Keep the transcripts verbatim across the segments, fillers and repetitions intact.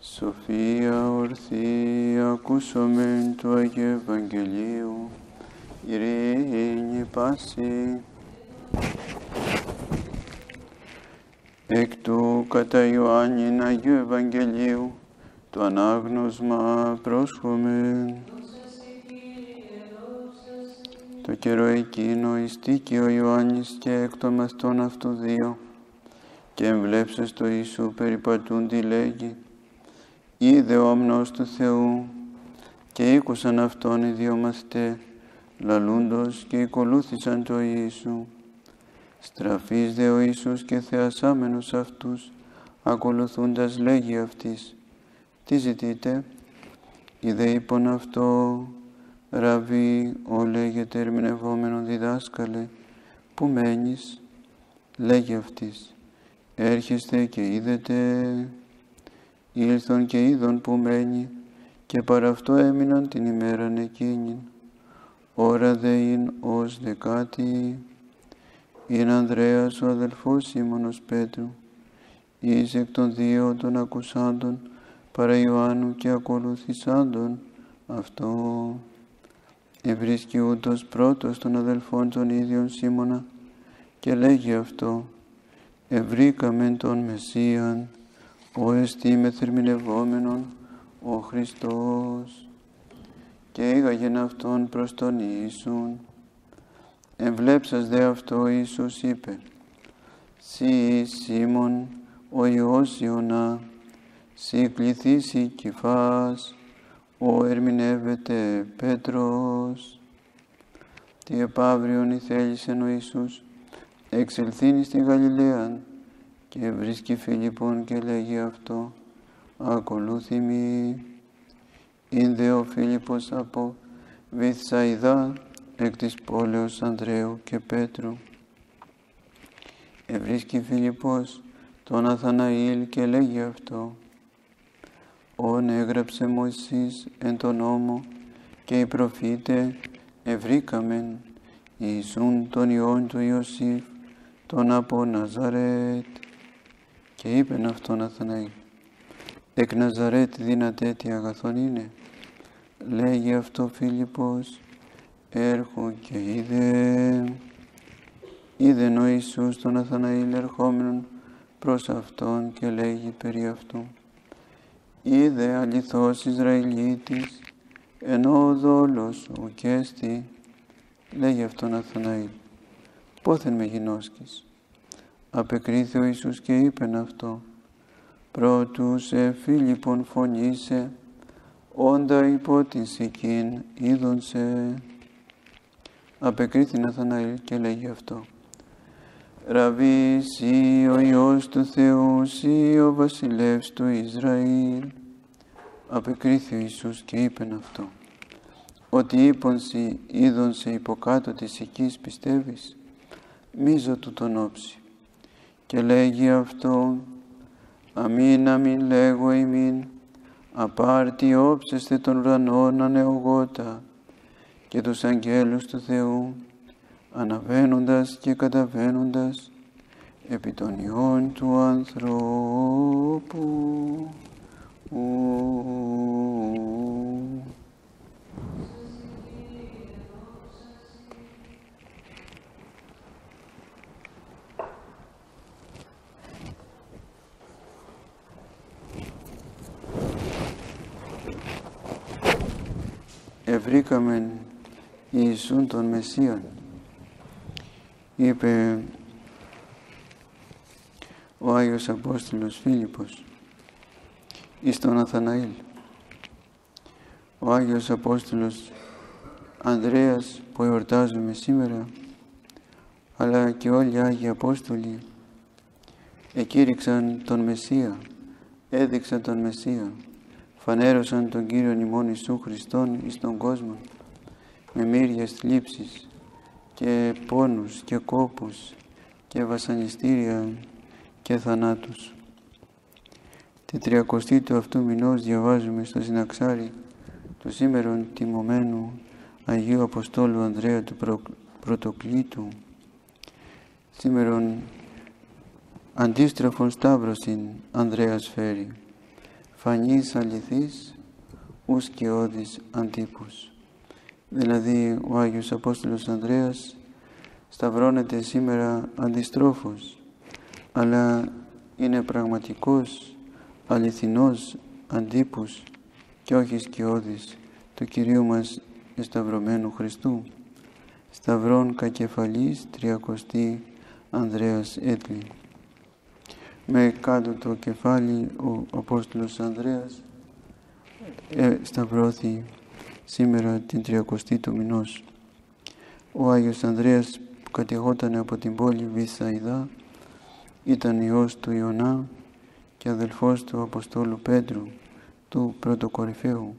Σοφία ορθή, ακούσομεν του Αγίου Ευαγγελίου, ειρήνη πάση. Εκ του κατά Ιωάννην Αγίου Ευαγγελίου, το ανάγνωσμα πρόσχομεν. Το καιρό εκείνο ειστήκε ο Ιωάννης και εκ των μαστών αυτού δύο, και εμβλέψες το Ιησού περιπατούντι λέγει, είδε ο αμνός του Θεού, και ήκουσαν αυτόν οι δύο μαθητές, λαλούντος και ακολούθησαν το Ιησού. Στραφείς δε ο Ιησούς και θεασάμενος αυτούς, ακολουθούντας λέγει αυτής, τι ζητείτε? Είδε είπον αυτό, Ραβή, ο λέγεται ερμηνευόμενον διδάσκαλε, πού μένεις? Λέγει αυτής, έρχεστε και είδετε. Ήλθον και είδον που μένει, και παρά αυτό έμειναν την ημέραν εκείνη. Ώρα δε ειν ως δεκάτη. Είναι Ανδρέας ο αδελφός Σίμωνος Πέτρου, εις εκ των δύο των ακουσάντων παρά Ιωάννου και ακολουθησάντων αυτό. Ευρίσκει ούτως πρώτος των αδελφών των ίδιων Σίμωνα και λέγει αυτό, ευρήκαμεν τον Μεσσίαν, ο εστί μεθερμινευόμενον ο Χριστός. Και ήγαγεν αυτόν προς τον Ιησούν. Εμβλέψας δε αυτό Ιησούς είπε, «Συ Σίμων, ο Υιός Ιωνά, συ κληθήσει Κηφάς, ο ερμηνεύεται Πέτρος». Τι επαύριον ηθέλησεν ο Ιησούς, εξελθύνει στη Γαλιλαία, και βρίσκει Φιλιππον και λέγει αυτό, ακολούθη μη. Ήνδε ο Φίλιππος από Βυθσαϊδά, εκ της πόλεως Ανδρέου και Πέτρου. Ευρίσκει Φιλιππος τον Αθαναήλ και λέγει αυτό, «Ον έγραψε Μωυσής εν τον νόμο και οι προφήτε ευρήκαμεν Ιησούν τον Υιόν του Ιωσήφ, τον από Ναζαρέτ». Και είπεν αυτόν Αθαναήλ, εκ Ναζαρέτ δυνατέ τι αγαθόν είναι? Λέγει αυτό Φίλιππος, έρχον και είδε. Είδεν ο Ιησούς τον Αθαναήλ ερχόμενον προς αυτόν και λέγει περί αυτού, είδε αληθώς Ισραηλίτης, ενώ ο δόλος ουκέστη. Λέγει αυτόν Αθαναήλ, πόθεν με γινώσκεις? Απεκρίθη ο Ιησούς και είπεν αυτό, πρώτου σε Φίλιππον φωνήσε, όντα υπό την σικήν είδον σε. Απεκρίθην Αθαναήλ και λέγει αυτό, Ραβή, σύ ο Υιός του Θεού, σύ ο βασιλεύς του Ισραήλ. Απεκρίθη ο Ιησούς και είπεν αυτό, ότι είπον σύ είδον σε υποκάτω της οικής πιστεύεις? Μίζω του τον όψη. Και λέγει αυτό, αμήν αμήν λέγω ημίν, απάρτη όψεστε των ουρανών ανεογότα, και τους αγγέλους του Θεού, αναβαίνοντας και καταβαίνοντας επί των ιών του ανθρώπου. Ευρήκαμεν Ιησούν τον Μεσσίαν. Είπε ο Άγιος Απόστολος Φίλιππος εις τον Αθαναήλ. Ο Άγιος Απόστολος Ανδρέας που εορτάζουμε σήμερα, αλλά και όλοι οι Άγιοι Απόστολοι εκήρυξαν τον Μεσσία, έδειξαν τον Μεσσία, φανέρωσαν τον Κύριον ημών Ιησού Χριστόν εις τον κόσμο με μύριες θλίψεις και πόνους και κόπους και βασανιστήρια και θανάτους. Τη τριακοστή του αυτού μηνός διαβάζουμε στο συναξάρι του σήμερον τιμωμένου Αγίου Αποστόλου Ανδρέα του Πρωτοκλήτου, σήμερον Αντίστροφον σταύρωσιν Ανδρέας φέρει, φανής αληθής, ους σκιώδης αντίπους. Δηλαδή, ο Άγιος Απόστολος Ανδρέας σταυρώνεται σήμερα αντιστρόφως, αλλά είναι πραγματικός, αληθινός αντίπους και όχι σκιώδης του Κυρίου μας εσταυρωμένου Χριστού. Σταυρών κακεφαλής, τριακοστή Ανδρέας έτλη. Με κάτω το κεφάλι ο Απόστολος Ανδρέας ε, σταυρώθη σήμερα την τριακοστή του μηνός. Ο Άγιος Ανδρέας που κατηγόταν από την πόλη Βυσσαϊδά ήταν ιός του Ιωνά και αδελφός του Αποστόλου Πέτρου, του πρωτοκορυφαίου.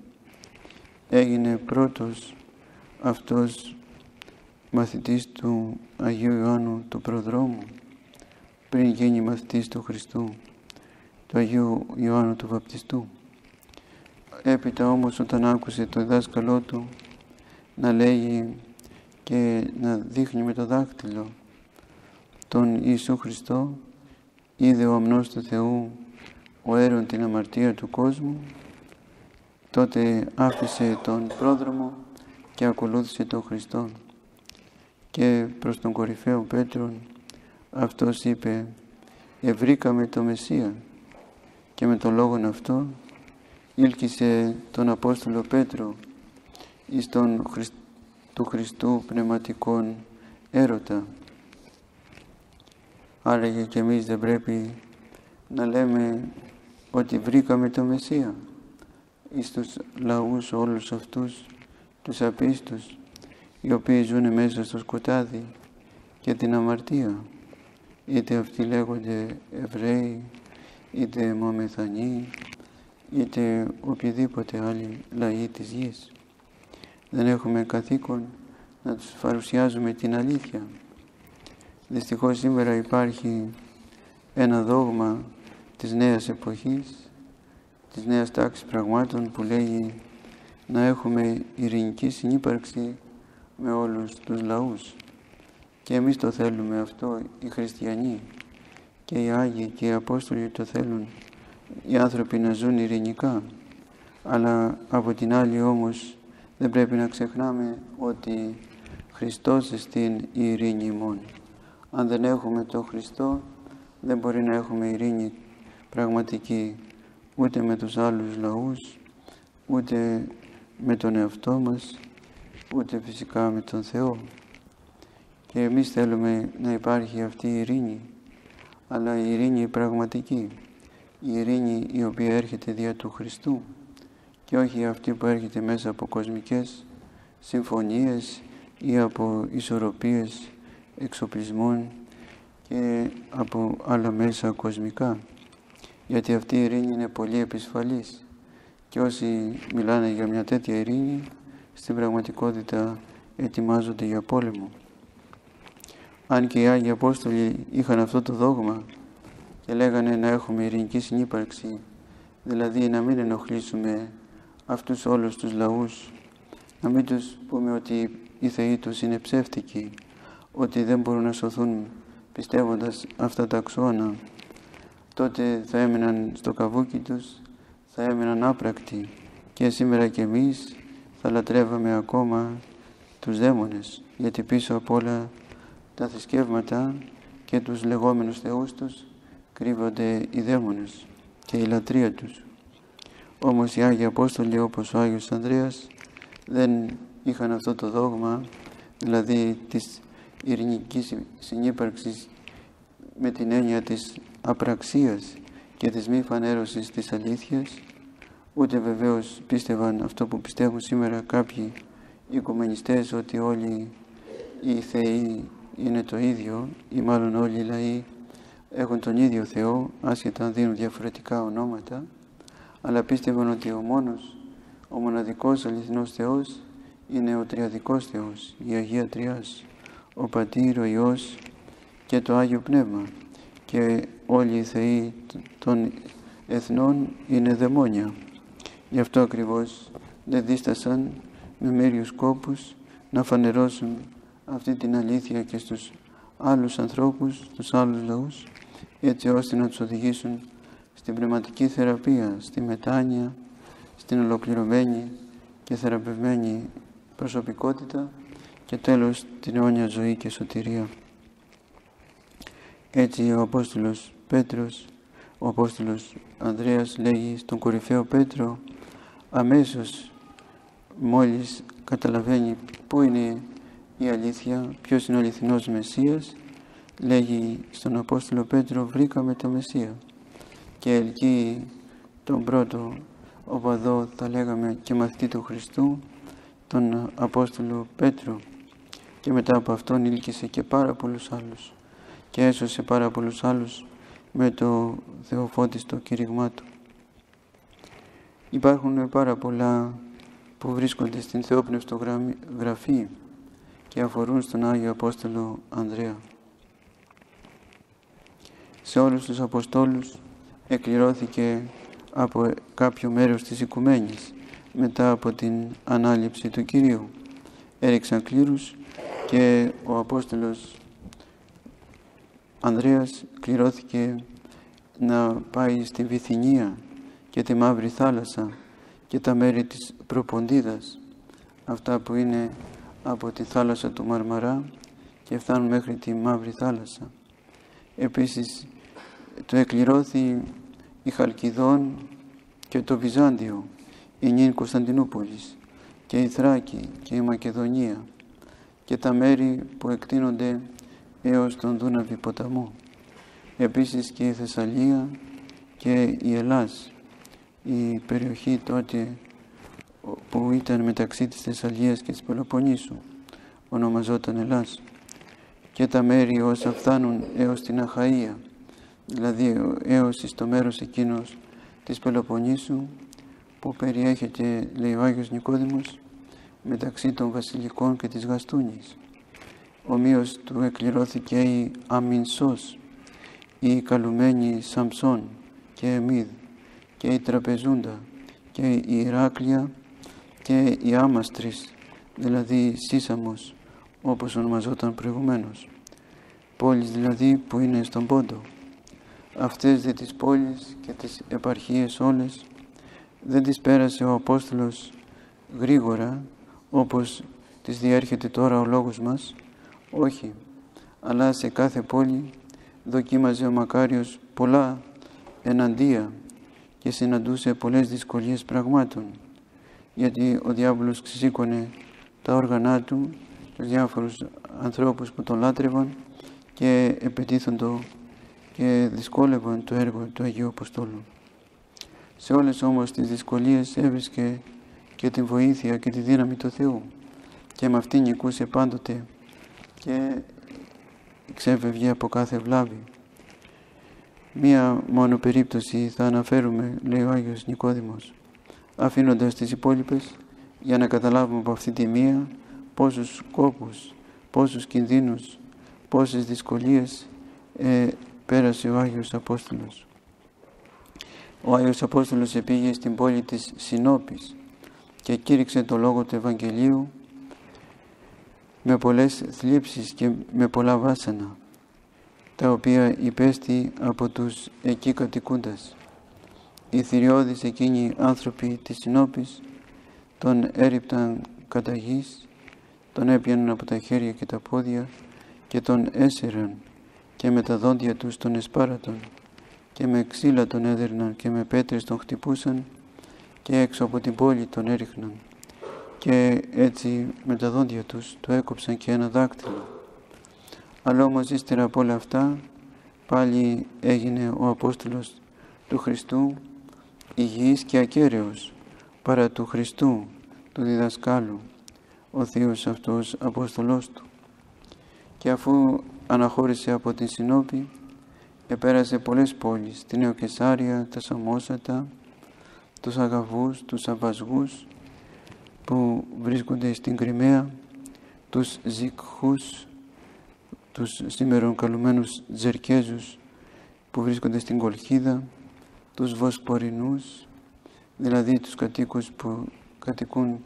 Έγινε πρώτος αυτός μαθητής του Αγίου Ιωάννου του Προδρόμου, πριν γίνει μαθητής του Χριστού, του Αγίου Ιωάννου του Βαπτιστού. Έπειτα όμως, όταν άκουσε το δάσκαλό του να λέγει και να δείχνει με το δάχτυλο τον Ιησού Χριστό, είδε ο αμνός του Θεού ο έρων την αμαρτία του κόσμου, τότε άφησε τον πρόδρομο και ακολούθησε τον Χριστό. Και προς τον κορυφαίο Πέτρον αυτός είπε: «Ευρήκαμε το Μεσσία», και με τον λόγον αυτό ήλκησε τον Απόστολο Πέτρο εις τον Χριστ... του Χριστού πνευματικόν έρωτα. Άραγε και εμείς δεν πρέπει να λέμε ότι βρήκαμε το Μεσσία εις τους λαούς όλους αυτούς τους απίστους, οι οποίοι ζουν μέσα στο σκοτάδι και την αμαρτία, είτε αυτοί λέγονται Εβραίοι, είτε Μομεθανοί, είτε οποιοδήποτε άλλοι λαοί της γης. Δεν έχουμε καθήκον να τους παρουσιάζουμε την αλήθεια. Δυστυχώς σήμερα υπάρχει ένα δόγμα της νέας εποχής, της νέας τάξης πραγμάτων, που λέγει να έχουμε ειρηνική συνύπαρξη με όλους τους λαούς. Και εμείς το θέλουμε αυτό, οι χριστιανοί και οι Άγιοι και οι Απόστολοι το θέλουν, οι άνθρωποι να ζουν ειρηνικά. Αλλά από την άλλη όμως δεν πρέπει να ξεχνάμε ότι Χριστός εστίν η ειρήνη ημών. Αν δεν έχουμε τον Χριστό, δεν μπορεί να έχουμε ειρήνη πραγματική, ούτε με τους άλλους λαούς, ούτε με τον εαυτό μας, ούτε φυσικά με τον Θεό. Και εμείς θέλουμε να υπάρχει αυτή η ειρήνη, αλλά η ειρήνη πραγματική, η ειρήνη η οποία έρχεται δια του Χριστού και όχι αυτή που έρχεται μέσα από κοσμικές συμφωνίες ή από ισορροπίες εξοπλισμών και από άλλα μέσα κοσμικά, γιατί αυτή η ειρήνη είναι πολύ επισφαλής και όσοι μιλάνε για μια τέτοια ειρήνη στην πραγματικότητα ετοιμάζονται για πόλεμο. Αν και οι Άγιοι Απόστολοι είχαν αυτό το δόγμα και λέγανε να έχουμε ειρηνική συνύπαρξη, δηλαδή να μην ενοχλήσουμε αυτούς όλους τους λαούς, να μην τους πούμε ότι οι θεοί τους είναι ψεύτικοι, ότι δεν μπορούν να σωθούν πιστεύοντας αυτά τα αξώνα, τότε θα έμειναν στο καβούκι τους, θα έμειναν άπρακτοι, και σήμερα κι εμείς θα λατρεύαμε ακόμα τους δαίμονες, γιατί πίσω από όλα τα θρησκεύματα και τους λεγόμενους θεούς τους κρύβονται οι δαίμονες και η λατρεία τους. Όμως οι Άγιοι Απόστολοι, όπως ο Άγιος Ανδρέας, δεν είχαν αυτό το δόγμα, δηλαδή της ειρηνικής συνύπαρξης με την έννοια της απραξίας και της μη φανέρωσης της αλήθειας, ούτε βεβαίως πίστευαν αυτό που πιστεύουν σήμερα κάποιοι οικουμενιστές, ότι όλοι οι θεοί είναι το ίδιο, ή μάλλον όλοι οι λαοί έχουν τον ίδιο Θεό, άσχετα αν δίνουν διαφορετικά ονόματα, αλλά πίστευαν ότι ο μόνος, ο μοναδικός αληθινός Θεός είναι ο Τριαδικός Θεός, η Αγία Τριάς, ο Πατήρ, ο Υιός και το Άγιο Πνεύμα, και όλοι οι θεοί των εθνών είναι δαιμόνια. Γι' αυτό ακριβώς δεν δίστασαν με μύριους κόπους να φανερώσουν αυτή την αλήθεια και στους άλλους ανθρώπους, τους άλλους λαούς, έτσι ώστε να τους οδηγήσουν στην πνευματική θεραπεία, στη μετάνοια, στην ολοκληρωμένη και θεραπευμένη προσωπικότητα και τέλος την αιώνια ζωή και σωτηρία. Έτσι ο Απόστολος Πέτρος, ο Απόστολος Ανδρέας λέγει στον κορυφαίο Πέτρο αμέσως μόλις καταλαβαίνει πού είναι η αλήθεια, ποιος είναι ο αληθινός Μεσσίας, λέγει στον Απόστολο Πέτρο βρήκαμε το Μεσσία και ελκύει τον πρώτο οπαδό, θα λέγαμε, και μαθητή του Χριστού, τον Απόστολο Πέτρο, και μετά από αυτόν ήλκησε και πάρα πολλούς άλλους και έσωσε πάρα πολλούς άλλους με το θεοφώτιστο κήρυγμά του. Υπάρχουν πάρα πολλά που βρίσκονται στην θεόπνευστογραφή και αφορούν στον Άγιο Απόστολο Ανδρέα. Σε όλους τους Αποστόλους εκκληρώθηκε από κάποιο μέρος της Οικουμένης μετά από την ανάληψη του Κυρίου. Έριξαν κλήρους και ο Απόστολος Ανδρέας κληρώθηκε να πάει στη Βυθινία και τη Μαύρη Θάλασσα και τα μέρη της Προποντίδας, αυτά που είναι από τη θάλασσα του Μαρμαρά και φτάνουν μέχρι τη Μαύρη Θάλασσα. Επίσης το εκληρώθη η Χαλκιδόν και το Βυζάντιο, η νυν Κωνσταντινούπολης και η Θράκη και η Μακεδονία και τα μέρη που εκτείνονται έως τον Δούναβη ποταμό. Επίσης και η Θεσσαλία και η Ελλάς, η περιοχή τότε που ήταν μεταξύ της Θεσσαλίας και της Πελοποννήσου, ονομαζόταν Ελλάς, και τα μέρη όσα φτάνουν έως την Αχαΐα, δηλαδή έως στο μέρος εκείνος της Πελοποννήσου που περιέχεται, λέει ο Άγιος Νικόδημος, μεταξύ των Βασιλικών και της Γαστούνης. Ομοίως του εκληρώθηκε η Αμινσός, η καλουμένη Σαμψόν και Εμίδ και η Τραπεζούντα και η Ηράκλεια και η Άμαστρης, δηλαδή Σύσαμος, όπως ονομαζόταν προηγουμένως, πόλεις δηλαδή που είναι στον Πόντο. Αυτές δε τις πόλεις και τις επαρχίες όλες δεν τις πέρασε ο Απόστολος γρήγορα, όπως τις διέρχεται τώρα ο λόγος μας, όχι, αλλά σε κάθε πόλη δοκίμαζε ο Μακάριος πολλά εναντία και συναντούσε πολλές δυσκολίες πραγμάτων, γιατί ο διάβολος ξεσήκωνε τα όργανά του, τους διάφορους ανθρώπους που τον λάτρευαν και επιτίθοντο και δυσκόλευαν το έργο του Αγίου Αποστόλου. Σε όλες όμως τις δυσκολίες έβρισκε και την βοήθεια και τη δύναμη του Θεού και με αυτήν νικούσε πάντοτε και ξέφευγε από κάθε βλάβη. Μία μόνο περίπτωση θα αναφέρουμε, λέει ο Άγιος Νικόδημος, αφήνοντας τις υπόλοιπες για να καταλάβουμε από αυτή τη μία πόσους κόπους, πόσους κινδύνους, πόσες δυσκολίες ε, πέρασε ο Άγιος Απόστολος. Ο Άγιος Απόστολος επήγε στην πόλη της Σινώπης και κήρυξε το λόγο του Ευαγγελίου με πολλές θλίψεις και με πολλά βάσανα, τα οποία υπέστη από τους εκεί κατοικούντας. Οι θηριώδεις εκείνοι άνθρωποι της Σινώπης τον έριπταν κατά γης, τον έπιαναν από τα χέρια και τα πόδια και τον έσυραν και με τα δόντια τους τον εσπάρατον και με ξύλα τον έδερναν και με πέτρες τον χτυπούσαν και έξω από την πόλη τον έριχναν και έτσι με τα δόντια τους του έκοψαν και ένα δάκτυλο. Αλλά όμως ύστερα από όλα αυτά πάλι έγινε ο Απόστολος του Χριστού υγιής και ακέραιος παρά του Χριστού του διδασκάλου, ο Θείος αυτός Απόστολός του. Και αφού αναχώρησε από την Σινώπη επέρασε πολλές πόλεις, τη Νεοκεσάρια, τα Σαμόσατα, τους Αγαβούς, τους Αβασγούς που βρίσκονται στην Κριμαία, τους Ζικχούς, τους σήμερον καλουμένους Τζερκέζους που βρίσκονται στην Κολχίδα, τους Βοσπορινούς, δηλαδή τους κατοίκους που κατοικούν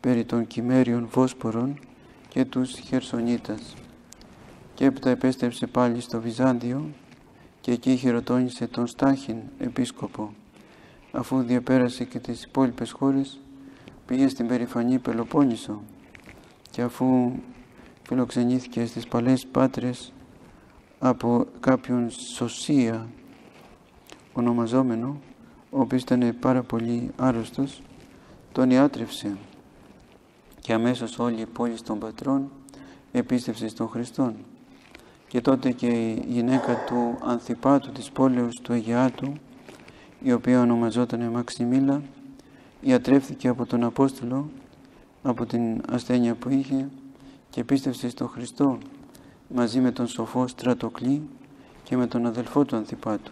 περί των Κυμέριων Βόσπορων, και τους Χερσονίτας. Και έπειτα επέστρεψε πάλι στο Βυζάντιο και εκεί χειροτώνησε τον Στάχην επίσκοπο. Αφού διαπέρασε και τις υπόλοιπες χώρες, πήγε στην περηφανή Πελοπόννησο και αφού φιλοξενήθηκε στις παλές πάτρες από κάποιον Σωσία ονομαζόμενο, ο οποίος ήταν πάρα πολύ άρρωστος, τον ιάτρευσε και αμέσως όλη η πόλη των πατρών επίστευσε στον Χριστόν. Και τότε και η γυναίκα του Ανθιπάτου της πόλεως του Αιγαιάτου, η οποία ονομαζόταν Μαξιμίλα, ιατρεύθηκε από τον Απόστολο, από την ασθένεια που είχε, και πίστευσε στον Χριστό μαζί με τον σοφό Στρατοκλή και με τον αδελφό του Ανθιπάτου.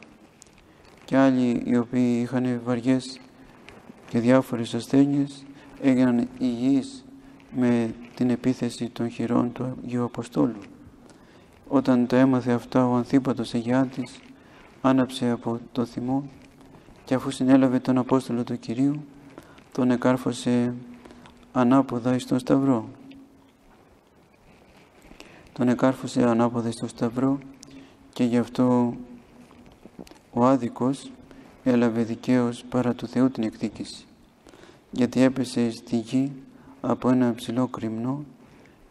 Και άλλοι οι οποίοι είχαν βαριές και διάφορες ασθένειες έγιναν υγιείς με την επίθεση των χειρών του Αγίου Αποστόλου. Όταν τα έμαθε αυτά, ο Ανθίπατος Αιγαιάτης άναψε από το θυμό και αφού συνέλαβε τον Απόστολο του Κυρίου, τον εκάρφωσε ανάποδα στο σταυρό. Τον εκάρφωσε ανάποδα στο σταυρό και γι' αυτό ο άδικος έλαβε δικαίως παρά του Θεού την εκδίκηση, γιατί έπεσε στη γη από ένα ψηλό κρυμνό,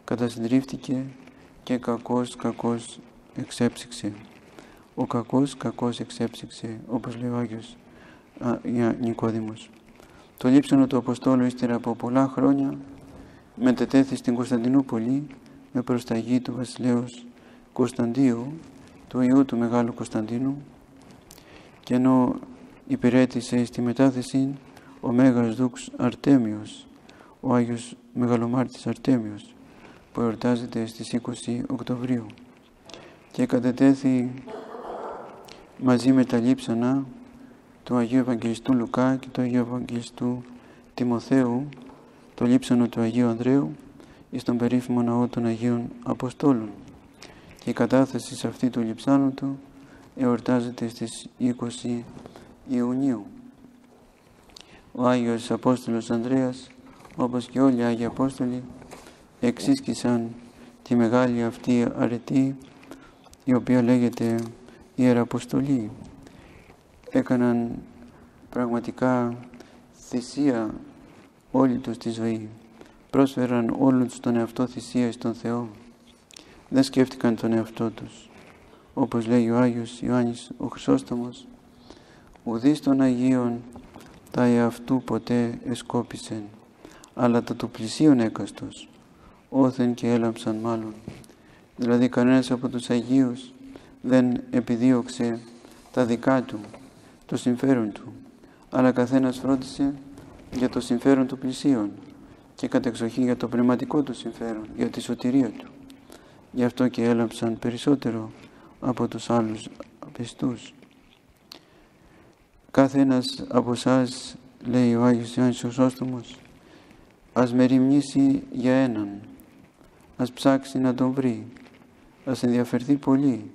κατασυντρίφθηκε και κακός κακός εξέψυξε. Ο κακός κακός εξέψυξε, όπως λέει ο Άγιος Α, Νικόδημος. Το λείψανο του Αποστόλου ύστερα από πολλά χρόνια μετετέθη στην Κωνσταντινούπολη με προσταγή του βασιλέως Κωνσταντίου, του ιού του Μεγάλου Κωνσταντίνου, και ενώ υπηρέτησε στη μετάθεση ο Μέγας Δούξ Αρτέμιος, ο Άγιος Μεγαλομάρτης Αρτέμιος, που εορτάζεται στις είκοσι Οκτωβρίου, και κατετέθη μαζί με τα λείψανα του Αγίου Ευαγγελιστού Λουκά και του Αγίου Ευαγγελιστού Τιμοθέου, το λείψανο του Αγίου Ανδρέου, εις τον περίφημο ναό των Αγίων Αποστόλων, και η κατάθεση σε αυτή του λειψάνου του εορτάζεται στις είκοσι Ιουνίου. Ο Άγιος Απόστολος Ανδρέας, όπως και όλοι οι Άγιοι Απόστολοι, εξίσκησαν τη μεγάλη αυτή αρετή, η οποία λέγεται Ιεραποστολή. Έκαναν πραγματικά θυσία όλη τους τη ζωή. Πρόσφεραν όλον τους τον εαυτό θυσία στον Θεό. Δεν σκέφτηκαν τον εαυτό τους. Όπως λέει ο Άγιος Ιωάννης ο Χρυσόστομος, ουδείς των Αγίων τα εαυτού ποτέ εσκόπησεν, αλλά τα του πλησίον έκαστος, όθεν και έλαμψαν μάλλον. Δηλαδή κανένας από τους Αγίους δεν επιδίωξε τα δικά του, το συμφέρον του, αλλά καθένας φρόντισε για το συμφέρον του πλησίον και κατεξοχήν για το πνευματικό του συμφέρον, για τη σωτηρία του. Γι' αυτό και έλαμψαν περισσότερο από τους άλλους πιστούς. Κάθε ένας από εσάς, λέει ο Άγιος Ιωάννης ο Χρυσόστομος, ας μεριμνήσει για έναν, ας ψάξει να τον βρει, ας ενδιαφερθεί πολύ,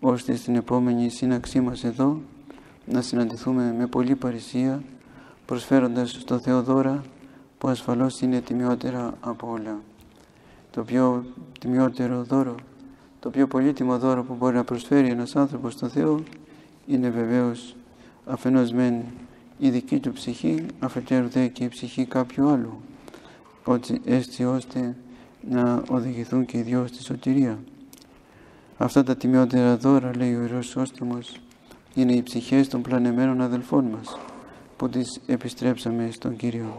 ώστε στην επόμενη σύναξή μας εδώ να συναντηθούμε με πολλή παρησία, προσφέροντας στο Θεό δώρα που ασφαλώς είναι τιμιότερα από όλα. Το πιο τιμιότερο δώρο, το πιο πολύτιμο δώρο που μπορεί να προσφέρει ένας άνθρωπος στον Θεό είναι βεβαίως αφενός μεν η δική του ψυχή, αφετέρου δε και η ψυχή κάποιου άλλου, έτσι ώστε να οδηγηθούν και οι δυο στη σωτηρία. Αυτά τα τιμιότερα δώρα, λέει ο Ιερός Σώστομος, είναι οι ψυχές των πλανεμένων αδελφών μας, που τις επιστρέψαμε στον Κύριο.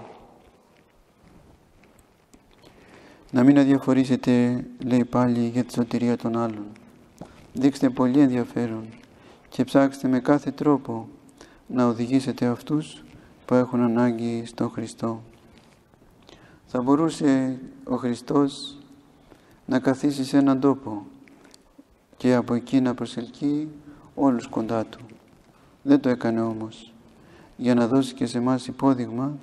Να μην αδιαφορήσετε, λέει πάλι, για τη σωτηρία των άλλων. Δείξτε πολύ ενδιαφέρον και ψάξτε με κάθε τρόπο να οδηγήσετε αυτούς που έχουν ανάγκη στον Χριστό. Θα μπορούσε ο Χριστός να καθίσει σε έναν τόπο και από εκεί να προσελκύει όλους κοντά του. Δεν το έκανε όμως, για να δώσει και σε εμάς υπόδειγμα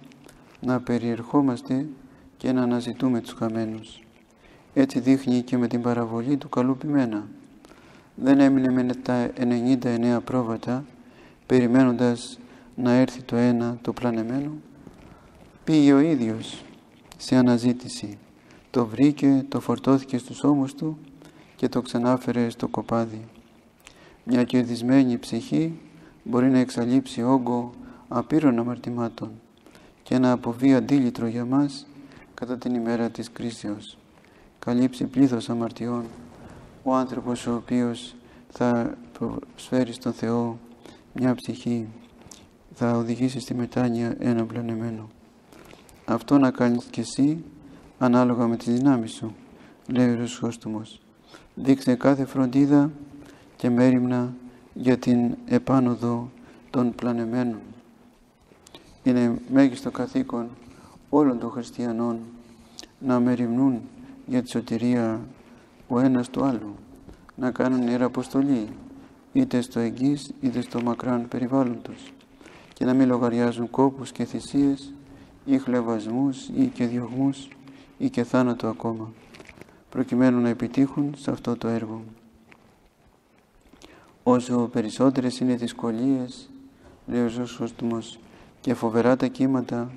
να περιερχόμαστε και να αναζητούμε τους χαμένους. Έτσι δείχνει και με την παραβολή του καλού ποιμένα. Δεν έμεινε με τα ενενήντα εννέα πρόβατα, περιμένοντας να έρθει το ένα το πλανεμένο. Πήγε ο ίδιος σε αναζήτηση. Το βρήκε, το φορτώθηκε στους ώμους του και το ξανάφερε στο κοπάδι. μια κερδισμένη ψυχή μπορεί να εξαλείψει όγκο απείρων αμαρτημάτων και να αποβεί αντίλητρο για μας κατά την ημέρα της κρίσεως. Καλύψει πλήθος αμαρτιών ο άνθρωπος ο οποίος θα προσφέρει στον Θεό μια ψυχή, θα οδηγήσει στη μετάνοια ένα πλανεμένο. Αυτό να κάνεις και εσύ ανάλογα με τις δυνάμεις σου, λέει ο Χρυσόστομος. Δείξε κάθε φροντίδα και μέριμνα για την επάνωδο των πλανεμένων. Είναι μέγιστο καθήκον όλων των χριστιανών να μεριμνούν για τη σωτηρία ο ένας του άλλου, να κάνουν ιεραποστολή είτε στο εγγύς είτε στο μακράν περιβάλλον τους και να μην λογαριάζουν κόπους και θυσίες ή χλευασμούς ή και διωγμούς ή και θάνατο ακόμα, προκειμένου να επιτύχουν σε αυτό το έργο. Όσο περισσότερες είναι οι δυσκολίες, λέει ο Χρυσόστομος, και φοβερά τα κύματα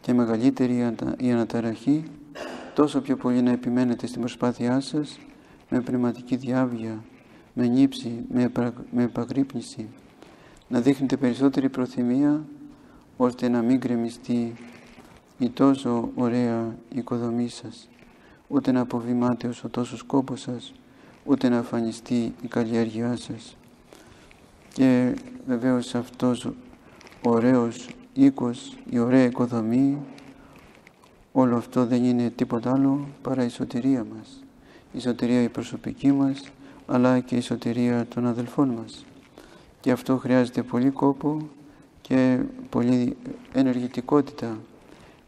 και μεγαλύτερη η αναταραχή, τόσο πιο πολύ να επιμένετε στην προσπάθειά σας με πνευματική διάβγεια, με νύψη, με επαγρύπνηση, να δείχνετε περισσότερη προθυμία, ώστε να μην γκρεμιστεί η τόσο ωραία οικοδομή σας, ούτε να αποβεί μάταιος ο τόσο κόπος σας, ούτε να αφανιστεί η καλλιέργειά σας. Και βεβαίως αυτός ο ωραίος οίκος, η ωραία οικοδομή, όλο αυτό δεν είναι τίποτα άλλο παρά η σωτηρία μας. Η σωτηρία η προσωπική μας, αλλά και η σωτηρία των αδελφών μας. Και αυτό χρειάζεται πολύ κόπο και πολύ ενεργητικότητα,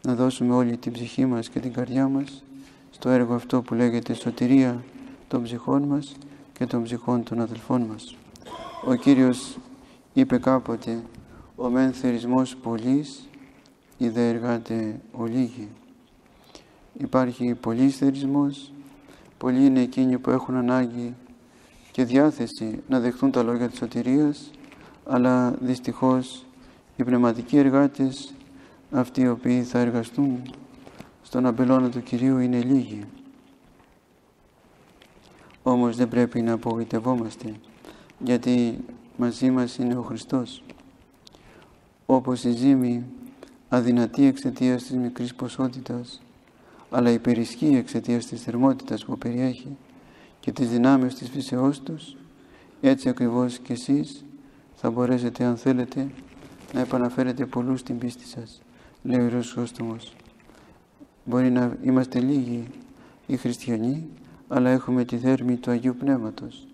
να δώσουμε όλη την ψυχή μας και την καρδιά μας στο έργο αυτό που λέγεται σωτηρία των ψυχών μας και των ψυχών των αδελφών μας. Ο Κύριος είπε κάποτε, «Ο μεν θερισμός πολλής, η δε εργάται ο λίγη». Υπάρχει πολλής θερισμός, πολλοί είναι εκείνοι που έχουν ανάγκη και διάθεση να δεχτούν τα λόγια της σωτηρίας, αλλά δυστυχώς οι πνευματικοί εργάτες, αυτοί οι οποίοι θα εργαστούν στον αμπελώνα του Κυρίου, είναι λίγοι. Όμως δεν πρέπει να απογοητευόμαστε, γιατί μαζί μας είναι ο Χριστός. Όπως η ζύμη αδυνατεί εξαιτίας της μικρής ποσότητας, αλλά υπερισχύει εξαιτίας της θερμότητας που περιέχει και της δυνάμεις της φυσεώς τους, έτσι ακριβώς και εσείς θα μπορέσετε, αν θέλετε, να επαναφέρετε πολλούς στην πίστη σας, λέει ο Ιερός Χρυσόστομος. Μπορεί να είμαστε λίγοι οι χριστιανοί, αλλά έχουμε τη θέρμη του Αγίου Πνεύματος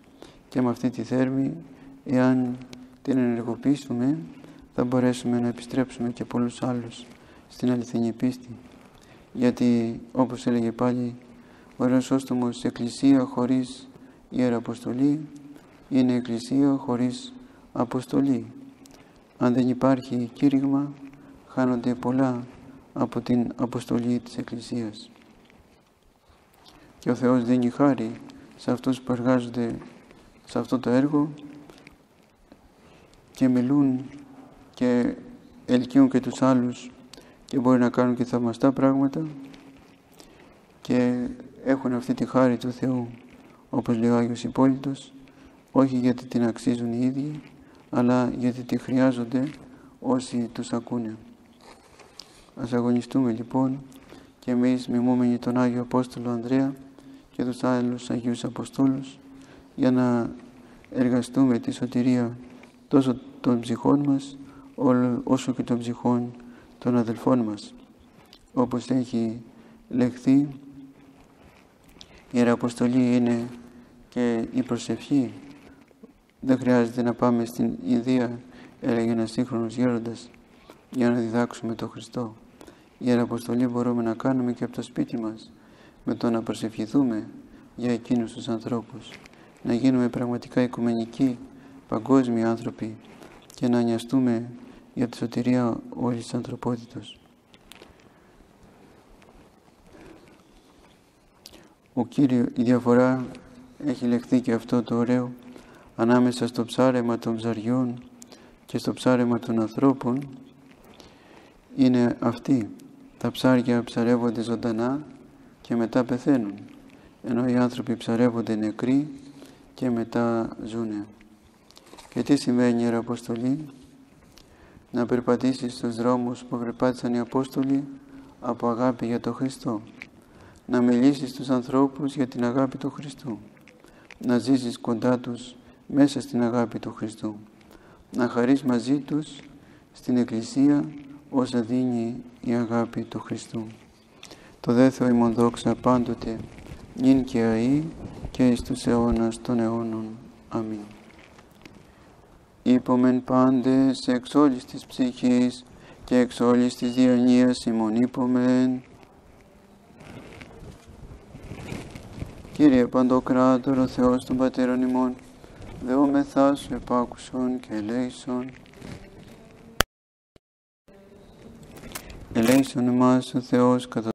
και με αυτή τη θέρμη, εάν την ενεργοποιήσουμε, θα μπορέσουμε να επιστρέψουμε και πολλούς άλλους στην αληθινή πίστη. Γιατί, όπως έλεγε πάλι ο Χρυσόστομος, εκκλησία χωρίς ιεραποστολή είναι εκκλησία χωρίς αποστολή. Αν δεν υπάρχει κήρυγμα, χάνονται πολλά από την αποστολή της Εκκλησίας. Και ο Θεός δίνει χάρη σε αυτούς που εργάζονται σε αυτό το έργο και μιλούν και ελκύουν και τους άλλους και μπορεί να κάνουν και θαυμαστά πράγματα και έχουν αυτή τη χάρη του Θεού, όπως λέει ο Άγιος Υπόλυτος, όχι γιατί την αξίζουν οι ίδιοι, αλλά γιατί τη χρειάζονται όσοι τους ακούνε. Ας αγωνιστούμε λοιπόν και εμείς, μιμούμενοι τον Άγιο Απόστολο Ανδρέα και τους άλλους Αγίους Αποστόλους, για να εργαστούμε τη σωτηρία τόσο των ψυχών μας όσο και των ψυχών των αδελφών μας. Όπως έχει λεχθεί, η Ιεραποστολή είναι και η προσευχή. Δεν χρειάζεται να πάμε στην Ινδία, έλεγε ένας σύγχρονος γέροντας, για να διδάξουμε τον Χριστό. Η Ιεραποστολή μπορούμε να κάνουμε και από το σπίτι μας, με το να προσευχηθούμε για εκείνους τους ανθρώπους, να γίνουμε πραγματικά οικουμενικοί, παγκόσμιοι άνθρωποι και να νοιαστούμε για τη σωτηρία όλης της ανθρωπότητας. Ο Κύριος, η διαφορά έχει λεχθεί και αυτό το ωραίο, ανάμεσα στο ψάρεμα των ψαριών και στο ψάρεμα των ανθρώπων είναι αυτή. Τα ψάρια ψαρεύονται ζωντανά και μετά πεθαίνουν, ενώ οι άνθρωποι ψαρεύονται νεκροί και μετά ζουνε. Και τι σημαίνει η Αιρεαποστολή? Να περπατήσεις στους δρόμους που περπάτησαν οι Απόστολοι από αγάπη για τον Χριστό. Να μιλήσεις στους ανθρώπους για την αγάπη του Χριστού. Να ζήσεις κοντά τους μέσα στην αγάπη του Χριστού. Να χαρείς μαζί τους στην Εκκλησία όσα δίνει η αγάπη του Χριστού. Το δε Θεό ημών δόξα πάντοτε, νυν και αΐ και εις τους αιώνας των αιώνων. Αμήν. Υπομεν πάντες εξ όλης της ψυχής και εξ όλης της διανοίας ημών υπομεν. Κύριε Παντοκράτορο Θεός των Πατέρων ημών, δεόμεθά σου επάκουσον και ελέησον. Ελέησον εμάς ο Θεός κατά